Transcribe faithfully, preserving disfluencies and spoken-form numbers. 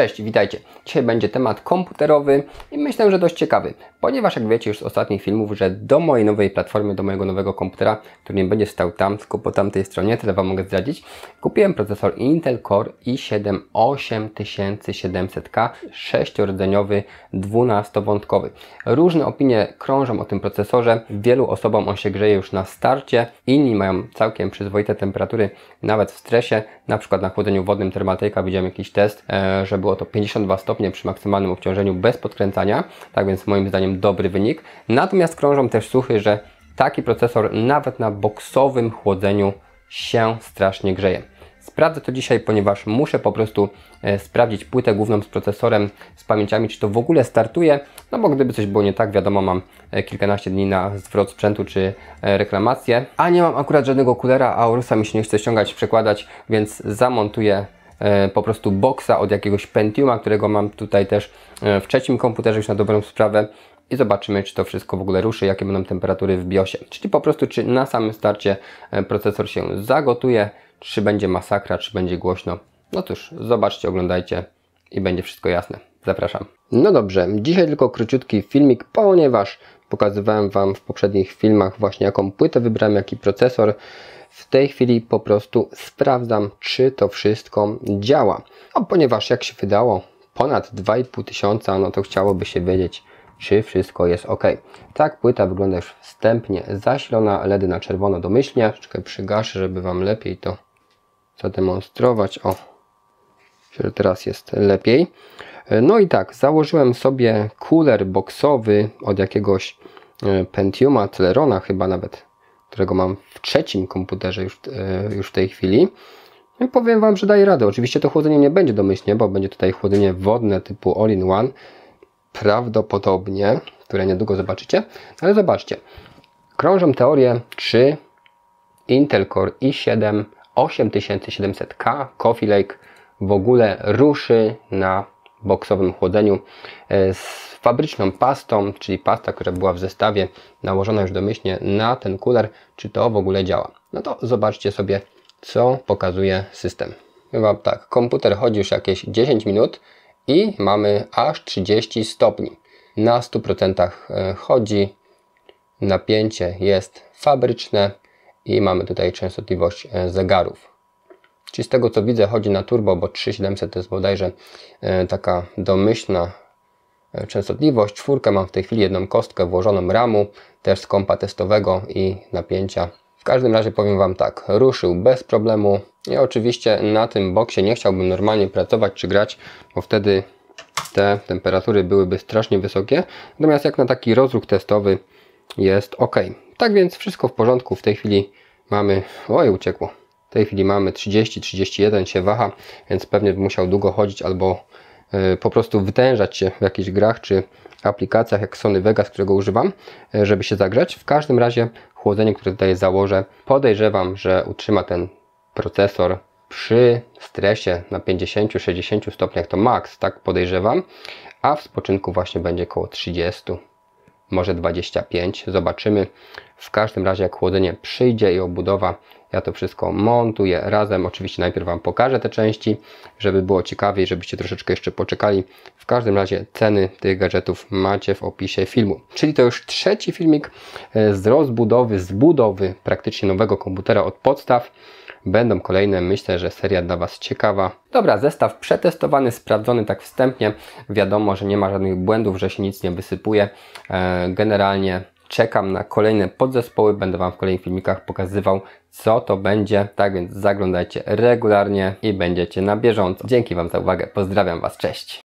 Cześć, witajcie. Dzisiaj będzie temat komputerowy i myślę, że dość ciekawy, ponieważ jak wiecie już z ostatnich filmów, że do mojej nowej platformy, do mojego nowego komputera, który nie będzie stał tam, tylko po tamtej stronie, tyle Wam mogę zdradzić, kupiłem procesor Intel Core i siedem osiem tysięcy siedemset K, sześciordzeniowy, dwunastowątkowy. Różne opinie krążą o tym procesorze, wielu osobom on się grzeje już na starcie, inni mają całkiem przyzwoite temperatury, nawet w stresie, na przykład na chłodzeniu wodnym Thermaltake'a widziałem jakiś test, że było to pięćdziesiąt dwa stopnie przy maksymalnym obciążeniu bez podkręcania, tak więc moim zdaniem dobry wynik. Natomiast krążą też słuchy, że taki procesor nawet na boksowym chłodzeniu się strasznie grzeje. Sprawdzę to dzisiaj, ponieważ muszę po prostu e, sprawdzić płytę główną z procesorem, z pamięciami, czy to w ogóle startuje, no bo gdyby coś było nie tak, wiadomo, mam e, kilkanaście dni na zwrot sprzętu czy e, reklamację, a nie mam akurat żadnego coolera, Aorusa mi się nie chce ściągać, przekładać, więc zamontuję po prostu boksa od jakiegoś Pentiuma, którego mam tutaj też w trzecim komputerze już na dobrą sprawę i zobaczymy, czy to wszystko w ogóle ruszy, jakie będą temperatury w biosie. Czyli po prostu, czy na samym starcie procesor się zagotuje, czy będzie masakra, czy będzie głośno. No cóż, zobaczcie, oglądajcie i będzie wszystko jasne. Zapraszam. No dobrze, dzisiaj tylko króciutki filmik, ponieważ pokazywałem Wam w poprzednich filmach właśnie jaką płytę wybrałem, jaki procesor. W tej chwili po prostu sprawdzam, czy to wszystko działa. A ponieważ jak się wydało ponad dwa i pół tysiąca, no to chciałoby się wiedzieć, czy wszystko jest ok. Tak płyta wygląda już wstępnie zasilona, LEDy na czerwono domyślnie. Czekaj, przygaszę, żeby Wam lepiej to zademonstrować. O, że teraz jest lepiej. No i tak, założyłem sobie cooler boksowy od jakiegoś Pentiuma, Celerona chyba nawet, którego mam w trzecim komputerze już, yy, już w tej chwili. I powiem Wam, że daje radę. Oczywiście to chłodzenie nie będzie domyślnie, bo będzie tutaj chłodzenie wodne typu all in one, prawdopodobnie, które niedługo zobaczycie. Ale zobaczcie, krążą teorie, czy Intel Core i siedem osiem tysięcy siedemset K Coffee Lake w ogóle ruszy na boksowym chłodzeniu z fabryczną pastą, czyli pasta, która była w zestawie nałożona już domyślnie na ten cooler, czy to w ogóle działa. No to zobaczcie sobie, co pokazuje system. Chyba tak, komputer chodzi już jakieś dziesięć minut i mamy aż trzydzieści stopni. Na stu procentach chodzi, napięcie jest fabryczne i mamy tutaj częstotliwość zegarów. Czyli z tego co widzę chodzi na turbo, bo trzy tysiące siedemset to jest bodajże taka domyślna częstotliwość. Czwórkę mam w tej chwili, jedną kostkę włożoną ramu, też z kompa testowego i napięcia. W każdym razie powiem Wam tak, ruszył bez problemu. Ja oczywiście na tym boksie nie chciałbym normalnie pracować czy grać, bo wtedy te temperatury byłyby strasznie wysokie. Natomiast jak na taki rozruch testowy jest ok. Tak więc wszystko w porządku. W tej chwili mamy... Oj, uciekło. W tej chwili mamy trzydzieści, trzydzieści jeden się waha, więc pewnie musiał długo chodzić albo y, po prostu wytężać się w jakichś grach czy aplikacjach jak Sony Vegas, którego używam, y, żeby się zagrzeć. W każdym razie chłodzenie, które tutaj założę, podejrzewam, że utrzyma ten procesor przy stresie na pięćdziesiąt do sześćdziesięciu stopniach to max, tak podejrzewam, a w spoczynku właśnie będzie około trzydziestu. Może dwadzieścia pięć, zobaczymy. W każdym razie jak chłodzenie przyjdzie i obudowa, ja to wszystko montuję razem. Oczywiście najpierw Wam pokażę te części, żeby było ciekawiej, żebyście troszeczkę jeszcze poczekali. W każdym razie ceny tych gadżetów macie w opisie filmu. Czyli to już trzeci filmik z rozbudowy, z budowy praktycznie nowego komputera od podstaw. Będą kolejne, myślę, że seria dla Was ciekawa. Dobra, zestaw przetestowany, sprawdzony tak wstępnie. Wiadomo, że nie ma żadnych błędów, że się nic nie wysypuje. Generalnie czekam na kolejne podzespoły, będę Wam w kolejnych filmikach pokazywał, co to będzie. Tak więc zaglądajcie regularnie i będziecie na bieżąco. Dzięki Wam za uwagę, pozdrawiam Was, cześć!